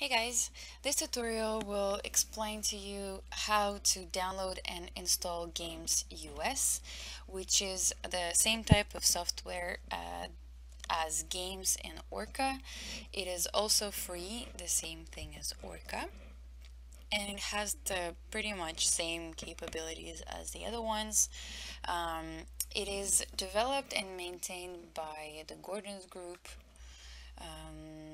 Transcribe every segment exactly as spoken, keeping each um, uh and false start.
Hey guys, this tutorial will explain to you how to download and install GAMESS-U S, which is the same type of software uh, as Games and Orca. It is also free, the same thing as Orca, and it has the pretty much same capabilities as the other ones. Um, it is developed and maintained by the Gordon's Group. Um,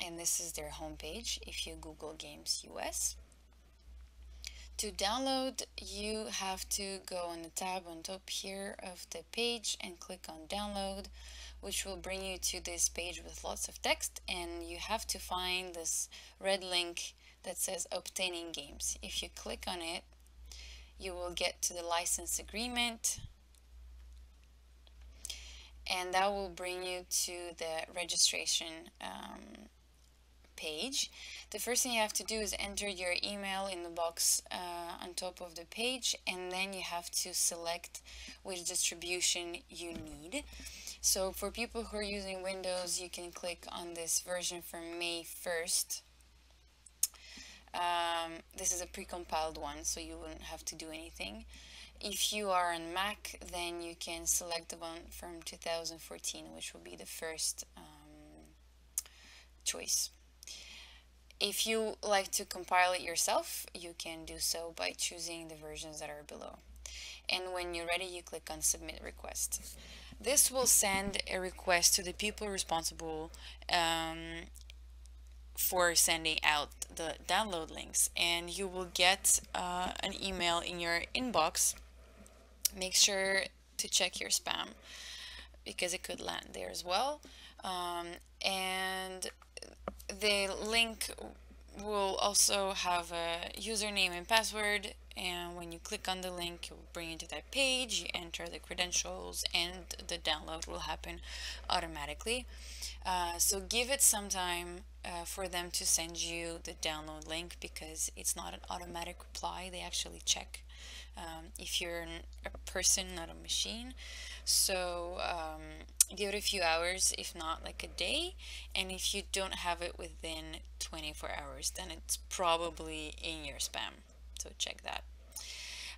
And this is their homepage. If you Google GAMESS-U S, to download, you have to go on the tab on top here of the page and click on download, which will bring you to this page with lots of text, and you have to find this red link that says obtaining games. If you click on it, you will get to the license agreement, and that will bring you to the registration um, page. The first thing you have to do is enter your email in the box uh, on top of the page, and then you have to select which distribution you need. So for people who are using Windows, you can click on this version from May first. Um, this is a pre-compiled one, so you wouldn't have to do anything. If you are on Mac, then you can select the one from two thousand fourteen, which will be the first um, choice. If you like to compile it yourself, you can do so by choosing the versions that are below. And when you're ready, you click on Submit Request. This will send a request to the people responsible um, for sending out the download links, and you will get uh, an email in your inbox. Make sure to check your spam, because it could land there as well. Um, and the link will also have a username and password, and when you click on the link, it will bring you to that page. You enter the credentials and the download will happen automatically. Uh, so give it some time uh, for them to send you the download link, because it's not an automatic reply. They actually check um, if you're a person, not a machine. So um, give it a few hours, if not like a day, and if you don't have it within twenty-four hours, then it's probably in your spam. So check that.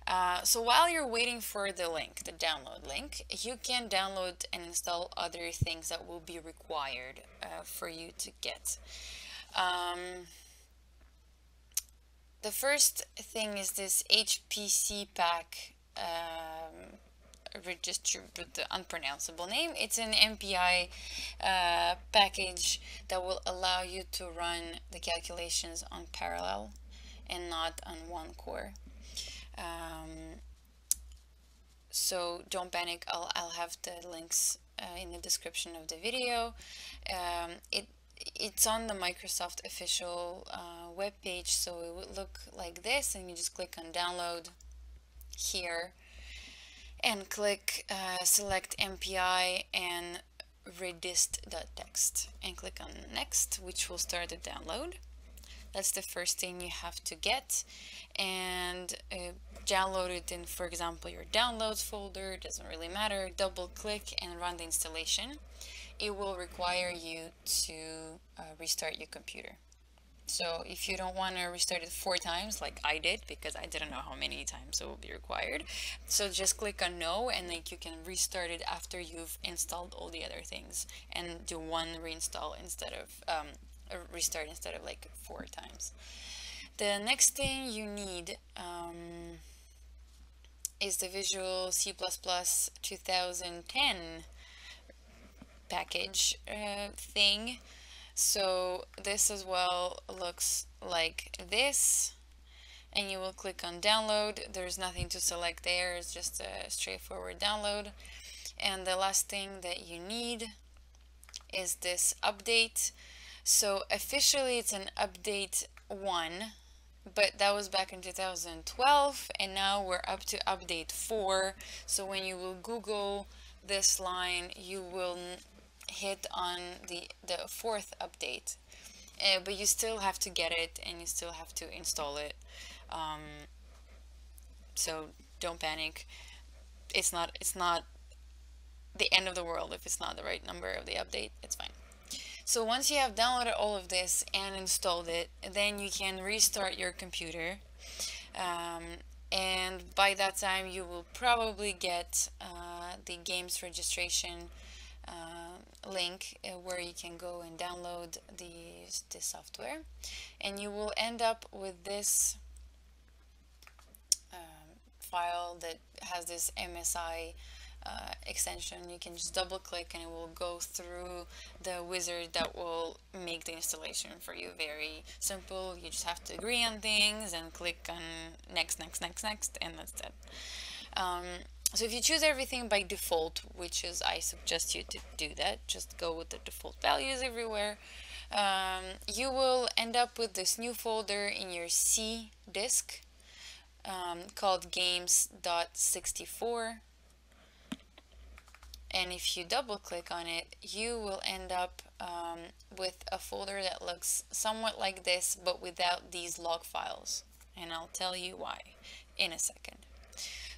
Uh, so while you're waiting for the link, the download link, you can download and install other things that will be required uh, for you to get. Um, the first thing is this H P C Pack, um, register with the unpronounceable name. It's an M P I uh, package that will allow you to run the calculations on parallel and not on one core. Um, so don't panic, I'll, I'll have the links uh, in the description of the video. Um, it, it's on the Microsoft official uh, webpage, so it would look like this, and you just click on download here and click uh, select M P I and redist dot t x t and click on next, which will start the download. That's the first thing you have to get, and uh, download it in, for example, your downloads folder. It doesn't really matter. Double click and run the installation. It will require you to uh, restart your computer. So if you don't want to restart it four times like I did, because I didn't know how many times it will be required, so just click on no, and like you can restart it after you've installed all the other things and do one reinstall instead of um, restart instead of like four times. The next thing you need um, is the Visual C plus plus two thousand ten package uh, thing. So this as well looks like this, and you will click on download. There's nothing to select there, it's just a straightforward download. And the last thing that you need is this update. So officially it's an update one, but that was back in two thousand twelve, and now we're up to update four. So when you will Google this line, you will hit on the, the fourth update, uh, but you still have to get it and you still have to install it. Um, so don't panic. It's not, it's not the end of the world if it's not the right number of the update. It's fine. So once you have downloaded all of this and installed it, then you can restart your computer. Um, and by that time you will probably get uh, the games registration uh, link uh, where you can go and download the, the software, and you will end up with this um, file that has this M S I uh, extension. You can just double click and it will go through the wizard that will make the installation for you. Very simple. You just have to agree on things and click on next, next, next, next, and that's it. Um, So if you choose everything by default, which is, I suggest you to do that, just go with the default values everywhere, um, you will end up with this new folder in your C disk um, called games dot sixty-four. And if you double click on it, you will end up um, with a folder that looks somewhat like this, but without these log files. And I'll tell you why in a second.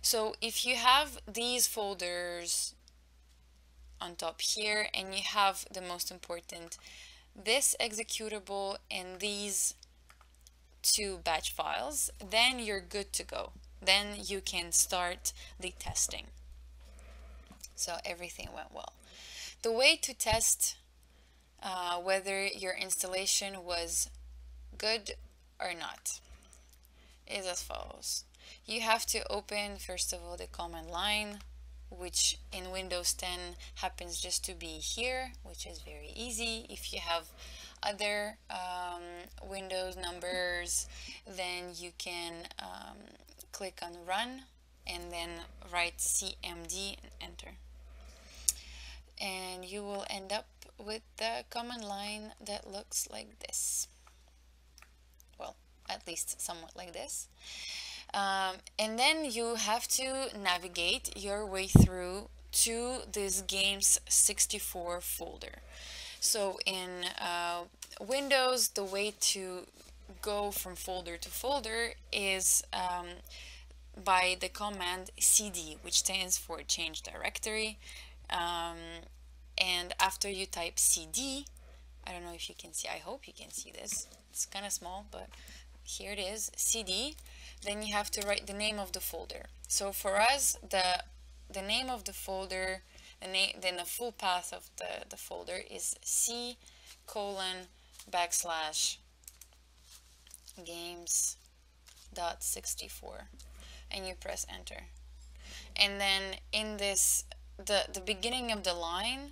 So if you have these folders on top here, and you have the most important, this executable and these two batch files, then you're good to go. Then you can start the testing. So everything went well. The way to test uh, whether your installation was good or not is as follows. You have to open, first of all, the command line, which in Windows ten happens just to be here, which is very easy. If you have other um, Windows numbers, then you can um, click on Run and then write C M D and enter. And you will end up with the command line that looks like this. Well, at least somewhat like this. Um, and then you have to navigate your way through to this games sixty-four folder. So in uh, Windows, the way to go from folder to folder is um, by the command C D, which stands for change directory. Um, and after you type C D, I don't know if you can see, I hope you can see this. It's kind of small, but here it is, C D. Then you have to write the name of the folder. So for us, the the name of the folder, the name, then the full path of the, the folder is C colon backslash games dot sixty-four, and you press enter. And then in this, the the beginning of the line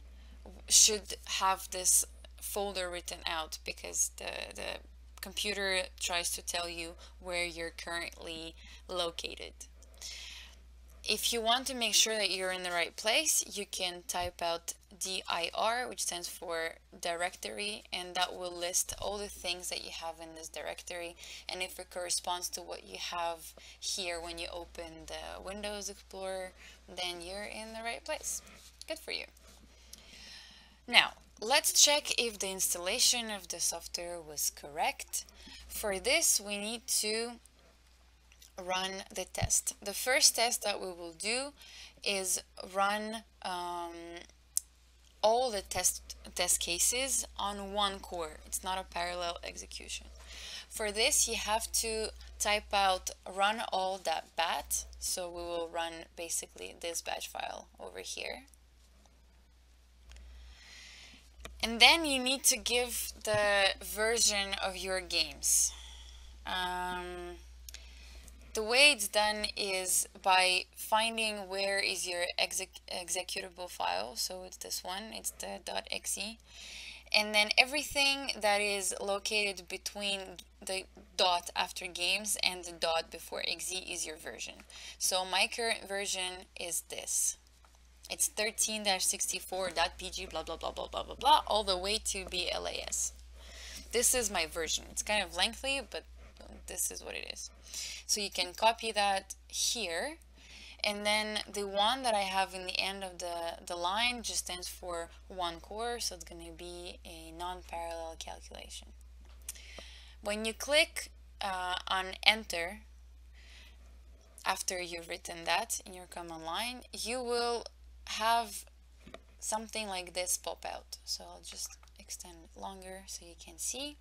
should have this folder written out, because the the computer tries to tell you where you're currently located. If you want to make sure that you're in the right place, you can type out D I R, which stands for directory, and that will list all the things that you have in this directory, and if it corresponds to what you have here when you open the Windows Explorer, then you're in the right place. Good for you. Now, let's check if the installation of the software was correct. For this, we need to run the test. The first test that we will do is run um, all the test, test cases on one core. It's not a parallel execution. For this, you have to type out runall dot bat. So we will run basically this batch file over here. And then you need to give the version of your games. Um, the way it's done is by finding where is your exec executable file. So it's this one, it's the .exe. And then everything that is located between the dot after games and the dot before exe is your version. So my current version is this. It's thirteen dash sixty-four dot p g blah blah blah blah blah blah blah all the way to B L A S. This is my version. It's kind of lengthy, but this is what it is. So you can copy that here, and then the one that I have in the end of the, the line just stands for one core, so it's going to be a non-parallel calculation. When you click uh, on enter, after you've written that in your command line, you will have something like this pop out. So I'll just extend it longer so you can see.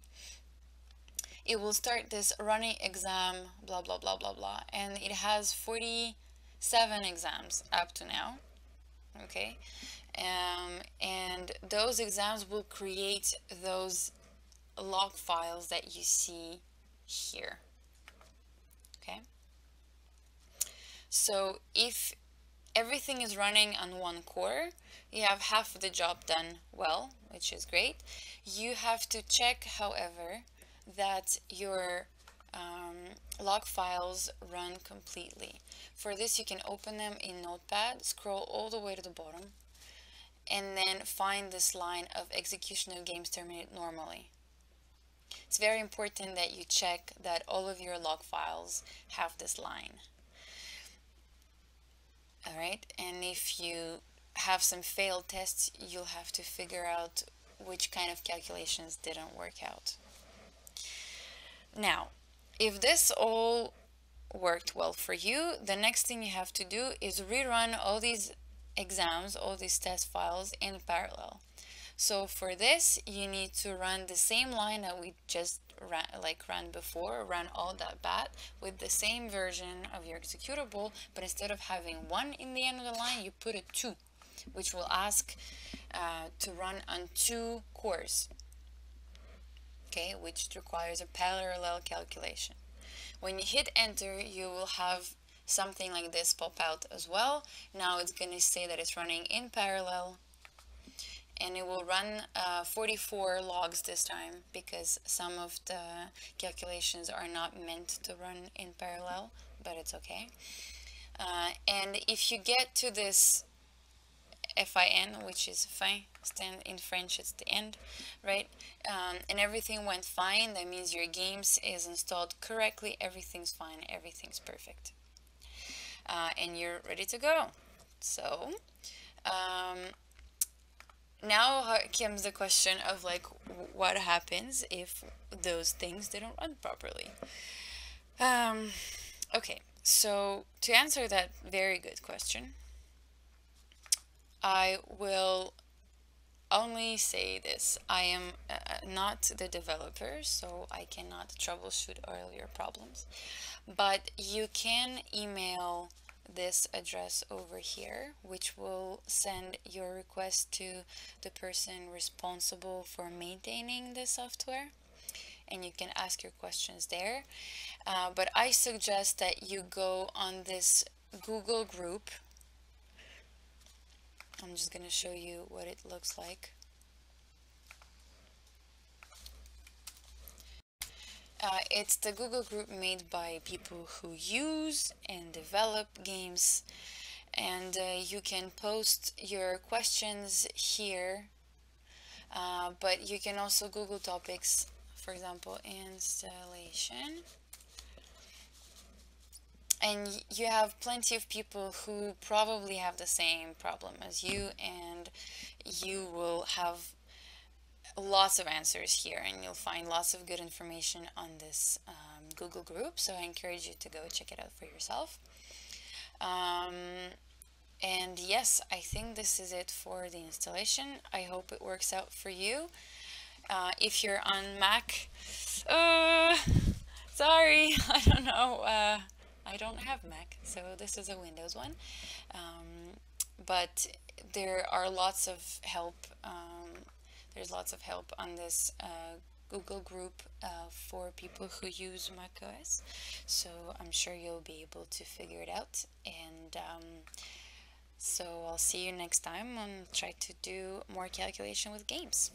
It will start this running exam, blah, blah, blah, blah, blah. And it has forty-seven exams up to now. Okay. Um, and those exams will create those log files that you see here. Okay. So if everything is running on one core, you have half of the job done well, which is great. You have to check, however, that your um, log files run completely. For this, you can open them in Notepad, scroll all the way to the bottom, and then find this line of execution of games terminated normally. It's very important that you check that all of your log files have this line. All right, and if you have some failed tests, you'll have to figure out which kind of calculations didn't work out. Now, if this all worked well for you, the next thing you have to do is rerun all these exams, all these test files in parallel. So for this, you need to run the same line that we just ran, like ran before, runall.bat, with the same version of your executable, but instead of having one in the end of the line, you put a two, which will ask uh, to run on two cores, okay, which requires a parallel calculation. When you hit enter, you will have something like this pop out as well. Now it's going to say that it's running in parallel. And it will run uh, forty-four logs this time because some of the calculations are not meant to run in parallel, but it's okay. Uh, and if you get to this fin, which is fin, stand in French, it's the end, right? Um, and everything went fine, that means your games is installed correctly, everything's fine, everything's perfect. Uh, and you're ready to go. So, um, now comes the question of like, what happens if those things didn't run properly? Um, okay, so to answer that very good question, I will only say this. I am uh, not the developer, so I cannot troubleshoot all your problems, but you can email this address over here, which will send your request to the person responsible for maintaining the software, and you can ask your questions there. Uh, but I suggest that you go on this Google group. I'm just going to show you what it looks like. Uh, it's the Google group made by people who use and develop games, and uh, you can post your questions here, uh, but you can also Google topics, for example, installation. And you have plenty of people who probably have the same problem as you, and you will have lots of answers here, and you'll find lots of good information on this um, Google group, so I encourage you to go check it out for yourself. Um, and yes, I think this is it for the installation. I hope it works out for you. Uh, if you're on Mac, uh, sorry, I don't know, uh, I don't have Mac, so this is a Windows one, um, but there are lots of help um, There's lots of help on this uh, Google group uh, for people who use macOS, so I'm sure you'll be able to figure it out. And um, so I'll see you next time and try to do more calculation with games.